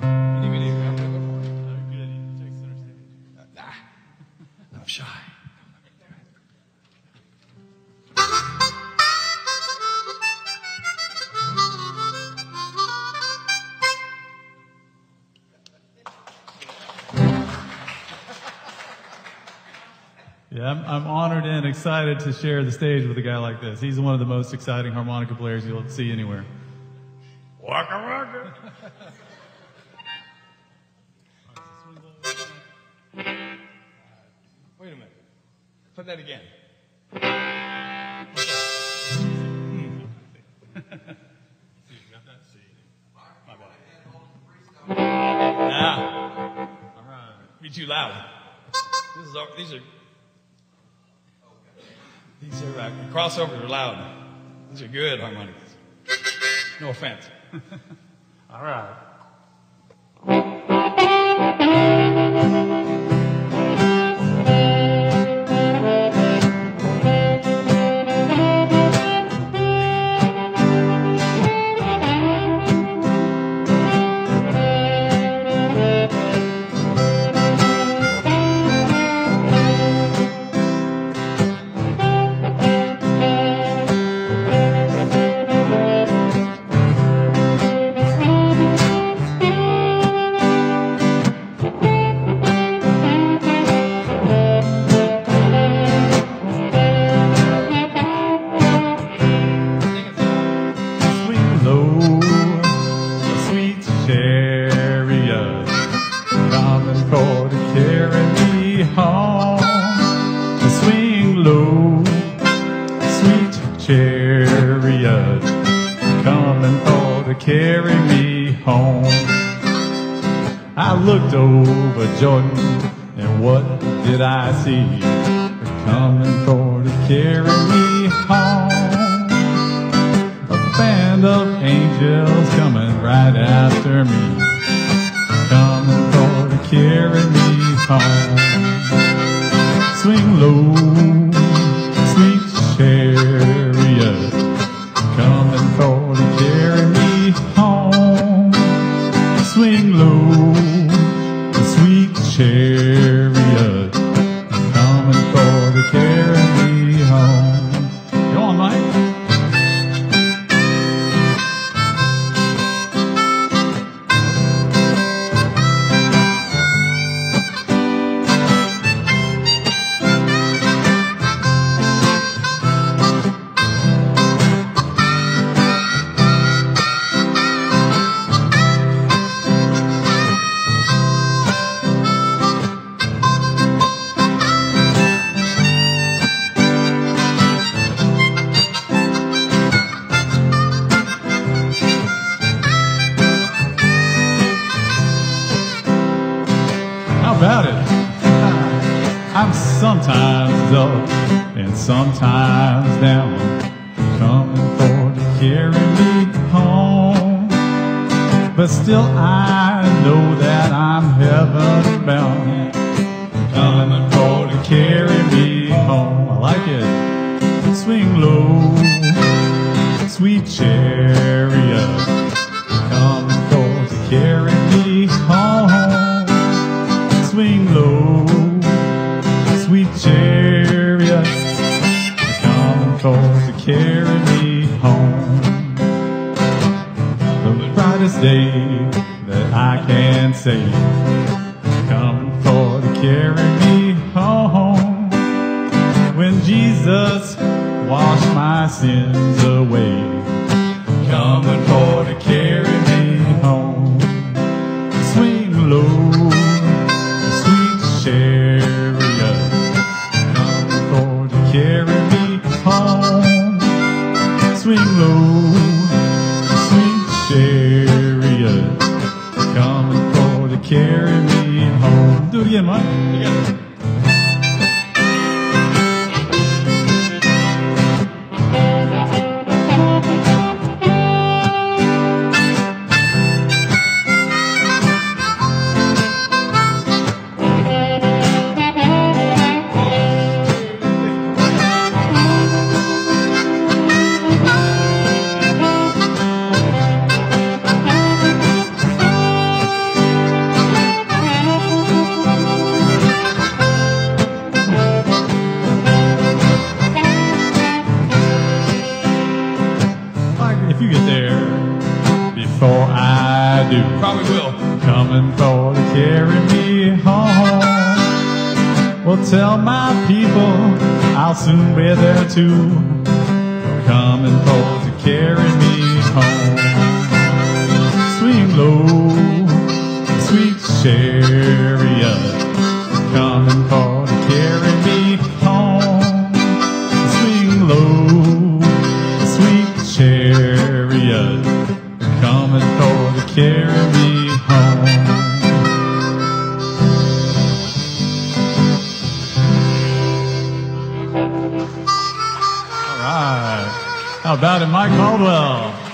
I'm shy. Yeah, I'm honored and excited to share the stage with a guy like this. He's one of the most exciting harmonica players you'll see anywhere. Waka waka! Wait a minute. Put that again. See, you got that? See. My bad. Ah. All right. Be too loud. These are crossovers are loud. These are good harmonicas. No offense. All right. Chariot, coming for to carry me home. I looked over Jordan, and what did I see? They're coming for to carry me home. A band of angels coming right after me, coming for to carry me home. Swing low, sweet chariot, coming for to carry me home. Swing low, the sweet chariot, coming for to carry me home. Go on, Mike. About it. I'm sometimes up and sometimes down, coming for to carry me home. But still I know that I'm heaven bound, coming for to carry me home. I like it. Swing low, sweet chariot, coming for to carry me home. Swing low, sweet chariot, coming forth to carry me home. The brightest day that I can see, coming forth to carry me home. When Jesus washed my sins away, coming forth to carry me home. Swing low, carry me home. Swing low, sweet chariot, coming for to carry me home. Do it again, Mike. You got it. for I do. Probably will. Coming for to carry me home. Well, tell my people I'll soon be there too. Coming for to carry me home. Swing low, sweet chariot. Coming for to carry me home. Swing low, sweet chariot. Coming for to carry me home. All right. How about it, Mike Caldwell?